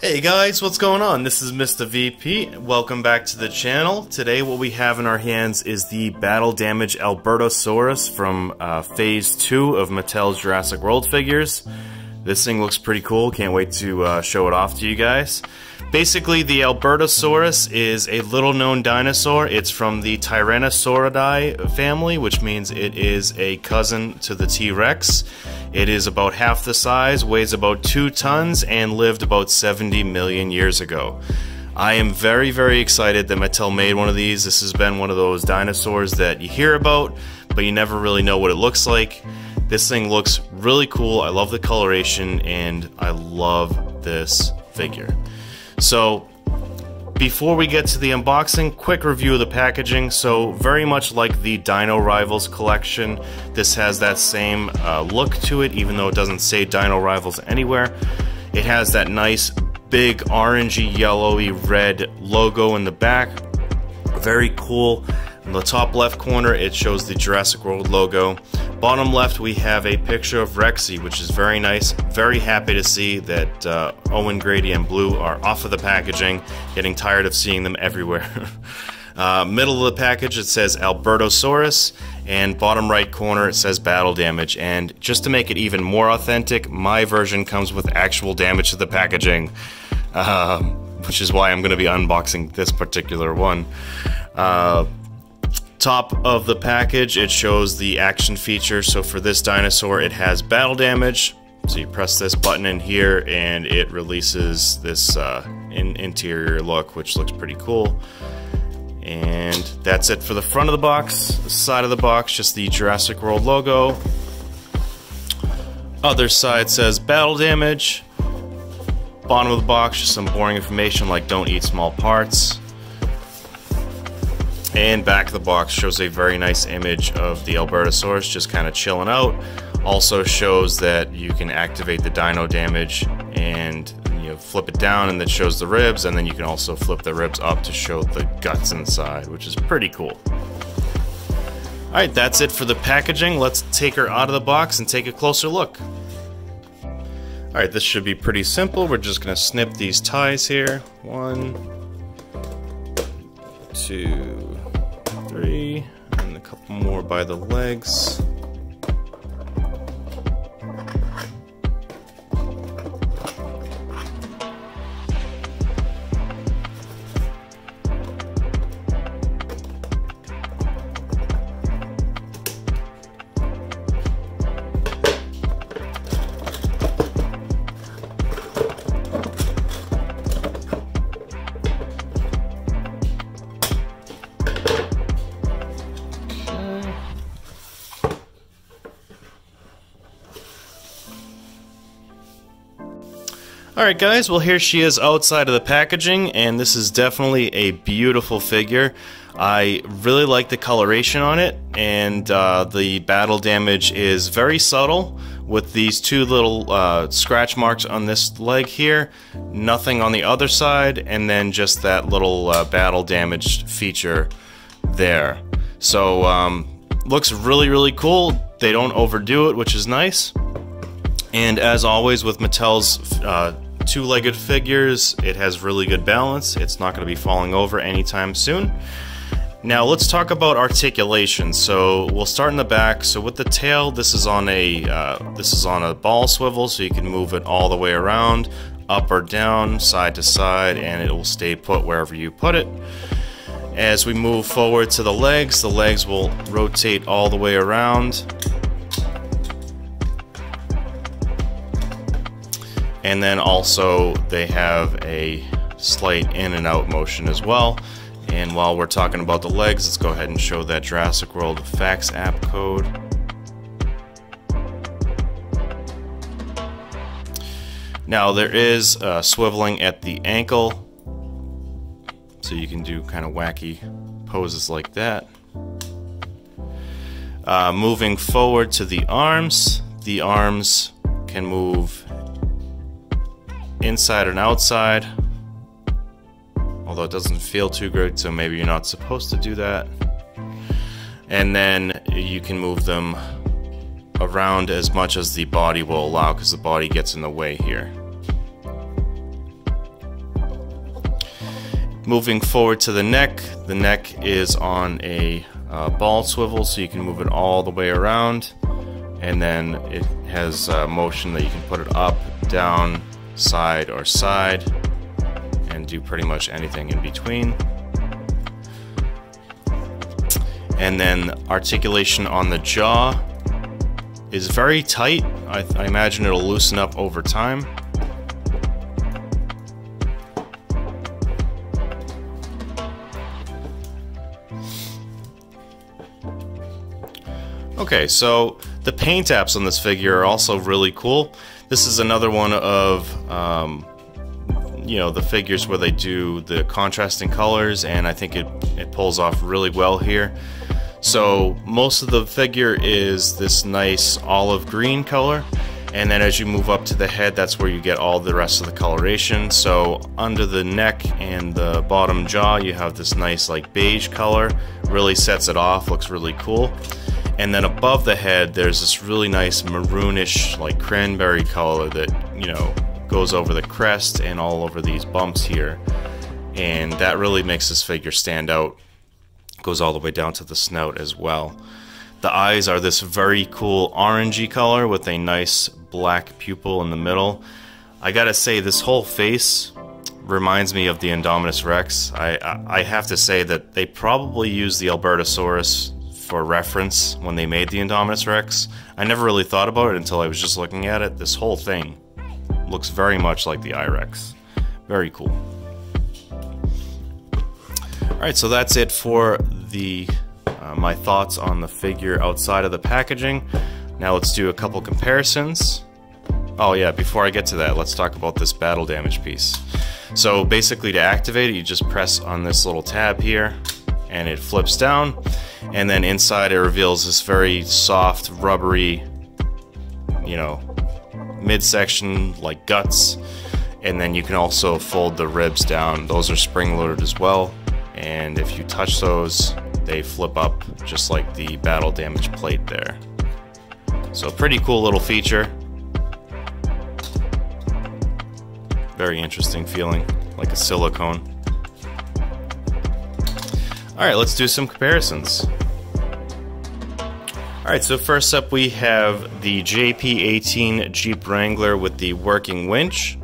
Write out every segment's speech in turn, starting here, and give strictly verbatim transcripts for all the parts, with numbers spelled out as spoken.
Hey guys, what's going on? This is Mister V P. Welcome back to the channel. Today what we have in our hands is the Battle Damage Albertosaurus from uh, Phase two of Mattel's Jurassic World figures. This thing looks pretty cool, can't wait to uh, show it off to you guys. Basically, the Albertosaurus is a little known dinosaur. It's from the Tyrannosauridae family, which means it is a cousin to the T Rex. It is about half the size, weighs about two tons, and lived about seventy million years ago. I am very, very excited that Mattel made one of these. This has been one of those dinosaurs that you hear about, but you never really know what it looks like. This thing looks really cool. I love the coloration, and I love this figure. So, before we get to the unboxing, quick review of the packaging. So, very much like the Dino Rivals collection, this has that same uh, look to it, even though it doesn't say Dino Rivals anywhere. It has that nice, big, orangey, yellowy, red logo in the back. Very cool. In the top left corner, it shows the Jurassic World logo. Bottom left, we have a picture of Rexy, which is very nice. Very happy to see that uh, Owen Grady and Blue are off of the packaging. Getting tired of seeing them everywhere. uh, middle of the package, it says Albertosaurus, and bottom right corner, it says Battle Damage. And just to make it even more authentic, my version comes with actual damage to the packaging, uh, which is why I'm going to be unboxing this particular one. Uh, Top of the package, it shows the action feature. So for this dinosaur, it has battle damage. So you press this button in here and it releases this uh, in interior look, which looks pretty cool. And that's it for the front of the box. The side of the box, just the Jurassic World logo. Other side says battle damage. Bottom of the box, just some boring information like don't eat small parts. And back of the box shows a very nice image of the Albertosaurus just kind of chilling out. Also shows that you can activate the dino damage and you know, flip it down and that shows the ribs, and then you can also flip the ribs up to show the guts inside, which is pretty cool. Alright, that's it for the packaging. Let's take her out of the box and take a closer look. Alright, this should be pretty simple. We're just going to snip these ties here. One, two, three, and a couple more by the legs. Alright guys, well here she is outside of the packaging, and this is definitely a beautiful figure. I really like the coloration on it, and uh, the battle damage is very subtle with these two little uh, scratch marks on this leg here, nothing on the other side, and then just that little uh, battle damage feature there. So, um, looks really really cool. They don't overdo it, which is nice. And as always with Mattel's uh, two-legged figures, it has really good balance. It's not going to be falling over anytime soon. Now let's talk about articulation. So we'll start in the back. So with the tail, this is on a uh, this is on a ball swivel, so you can move it all the way around, up or down, side to side, and it will stay put wherever you put it. As we move forward to the legs, the legs will rotate all the way around. And then also they have a slight in and out motion as well. And while we're talking about the legs, let's go ahead and show that Jurassic World fax app code. Now there is uh, swiveling at the ankle, so you can do kind of wacky poses like that. Uh, moving forward to the arms, the arms can move inside and outside, although it doesn't feel too great, so maybe you're not supposed to do that. And then you can move them around as much as the body will allow, because the body gets in the way here. Moving forward to the neck, the neck is on a uh, ball swivel, so you can move it all the way around, and then it has uh, motion that you can put it up, down, side, or side, and do pretty much anything in between. And then articulation on the jaw is very tight. I, I imagine it'll loosen up over time. Okay, so the paint apps on this figure are also really cool. This is another one of um, you know, the figures where they do the contrasting colors, and I think it, it pulls off really well here. So most of the figure is this nice olive green color, and then as you move up to the head, that's where you get all the rest of the coloration. So under the neck and the bottom jaw, you have this nice like beige color, really sets it off, looks really cool. And then above the head, there's this really nice maroonish like cranberry color that, you know, goes over the crest and all over these bumps here, and that really makes this figure stand out. Goes all the way down to the snout as well. The eyes are this very cool orangey color with a nice black pupil in the middle. I gotta say, this whole face reminds me of the Indominus Rex. I, I, I have to say that they probably used the Albertosaurus for reference when they made the Indominus Rex. I never really thought about it until I was just looking at it. This whole thing looks very much like the I Rex. Very cool. Alright, so that's it for the uh, my thoughts on the figure outside of the packaging. Now let's do a couple comparisons. Oh yeah, before I get to that, let's talk about this battle damage piece. So basically to activate it, you just press on this little tab here, and it flips down, and then inside it reveals this very soft, rubbery, you know, midsection like guts, and then you can also fold the ribs down. Those are spring loaded as well, and if you touch those, they flip up just like the battle damage plate there. So pretty cool little feature, very interesting feeling, like a silicone. Alright, let's do some comparisons. Alright, so first up we have the J P eighteen Jeep Wrangler with the working winch.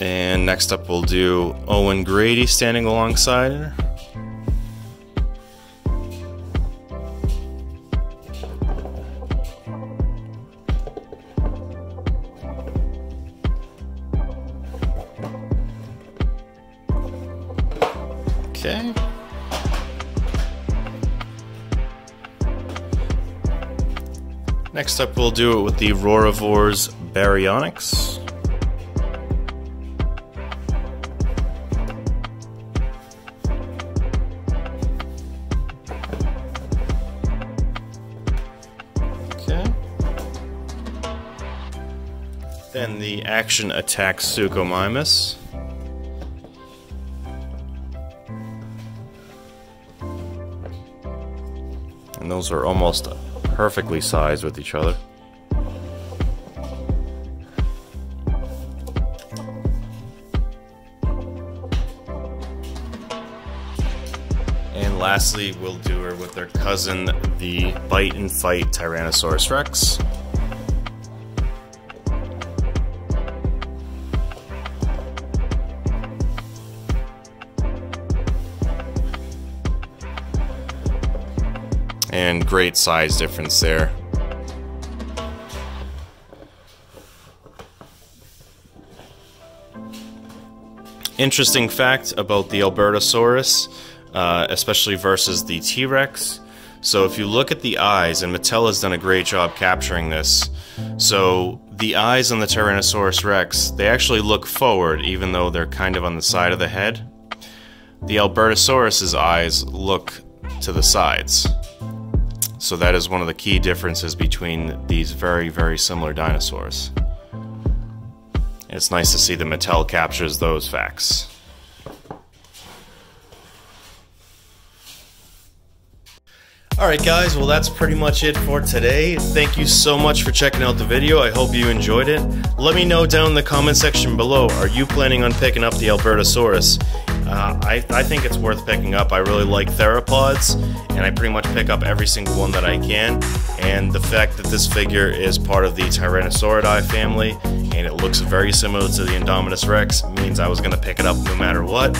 And next up we'll do Owen Grady standing alongside her. Okay. Next up, we'll do it with the Auroravores Baryonyx. Okay. Then the action attack Suchomimus. And those are almost perfectly sized with each other. And lastly, we'll do her with her cousin, the Bite and Fight Tyrannosaurus Rex. And great size difference there. Interesting fact about the Albertosaurus, uh, especially versus the T Rex. So if you look at the eyes, and Mattel has done a great job capturing this, so the eyes on the Tyrannosaurus Rex, they actually look forward even though they're kind of on the side of the head. The Albertosaurus's eyes look to the sides. So that is one of the key differences between these very, very similar dinosaurs. It's nice to see that Mattel captures those facts. Alright guys, well that's pretty much it for today. Thank you so much for checking out the video. I hope you enjoyed it. Let me know down in the comment section below, are you planning on picking up the Albertosaurus? Uh, I, I think it's worth picking up. I really like theropods, and I pretty much pick up every single one that I can. And the fact that this figure is part of the Tyrannosauridae family, and it looks very similar to the Indominus Rex, means I was going to pick it up no matter what.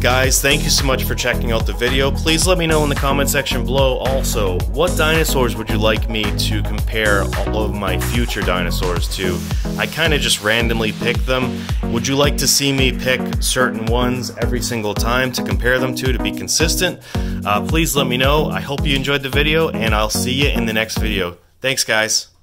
Guys, thank you so much for checking out the video. Please let me know in the comment section below also, what dinosaurs would you like me to compare all of my future dinosaurs to? I kind of just randomly pick them. Would you like to see me pick certain ones every single time to compare them to to be consistent? Uh, please let me know. I hope you enjoyed the video, and I'll see you in the next video. Thanks, guys.